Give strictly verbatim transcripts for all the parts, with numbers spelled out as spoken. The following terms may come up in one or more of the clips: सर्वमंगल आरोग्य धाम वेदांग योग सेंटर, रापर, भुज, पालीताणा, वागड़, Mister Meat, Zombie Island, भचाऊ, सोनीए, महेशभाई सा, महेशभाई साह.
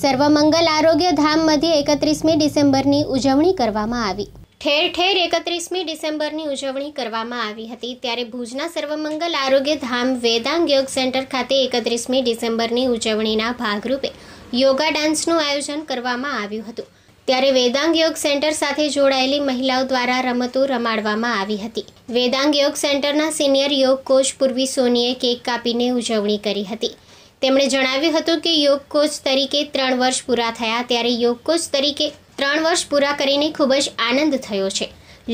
सर्वमंगल आरोग्य धाम मध्ये एकत्रीसमी डिसेम्बरनी उजवणी करवामां आवी। ठेर ठेर एकत्रीसमी डिसेम्बरनी उजवणी करवामां आवी हती, त्यारे भुजना सर्वमंगल आरोग्य धाम वेदांग योग सेंटर खाते एकत्रीसमी डिसेम्बरनी उजवणीना भागरूपे योगा डान्सनुं आयोजन करवामां आव्युं हतुं। त्यारे वेदांग योग सेंटर साथे जोड़ायेली महिलाओं द्वारा रमतो रमाडवामां आवी हती। वेदांग योग सेंटरना सीनियर योग कोच पूर्वी सोनीए केक कापीने उजवणी करी हती। તેમણે જણાવ્યું હતું કે યોગ કોચ તરીકે ત્રણ વર્ષ પૂરા થયા ત્યારે યોગ કોચ તરીકે ત્રણ વર્ષ પૂરા કરીને ખૂબ જ આનંદ થયો છે।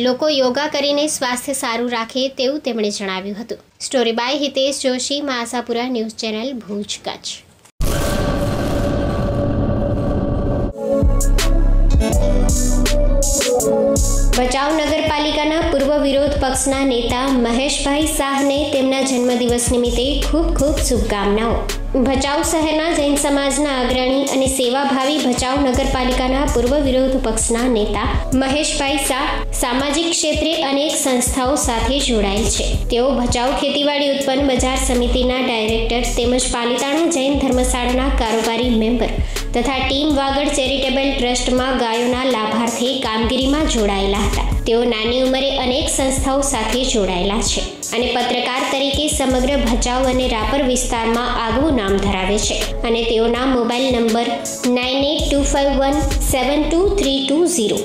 લોકો યોગા કરીને સ્વાસ્થ્ય સારું રાખે તેવું તેમણે જણાવ્યું હતું। Story by Hitesh Joshi, Masapura news channel, Bhuj, Kutch. बचाव नगरपालिकाना पूर्व विरोध पक्षना नेता महेशभाई साहने तेमना जन्मदिवस निमित्ते खूब खूब शुभकामनाओं। भचाऊ शहरना जैन समाजना अग्रणी अने सेवाभावी भचाऊ नगरपालिकाना पूर्व विरोध पक्षना नेता महेशभाई सा सामाजिक क्षेत्रे अनेक संस्थाओं साथे जोड़ायेल छे। तेओ भचाऊ खेतीवाड़ी उत्पन्न बजार समितिना डायरेक्टर तेमज पालीताणा जैन धर्मशाळाना कारोबारी मेम्बर तथा टीम वागड़ चेरिटेबल ट्रस्ट में गायोना लाभार्थी कामगीरी में जोड़ायेला हता। तेओ नानी उमरे अनेक संस्थाओं साथे जोड़ायेला छे अने पत्रकार तरीके समग्र भचाऊ अने रापर विस्तार में आगवू नाम धरावे छे अने तेओना mobile number nine eight two five one seven two three two zero.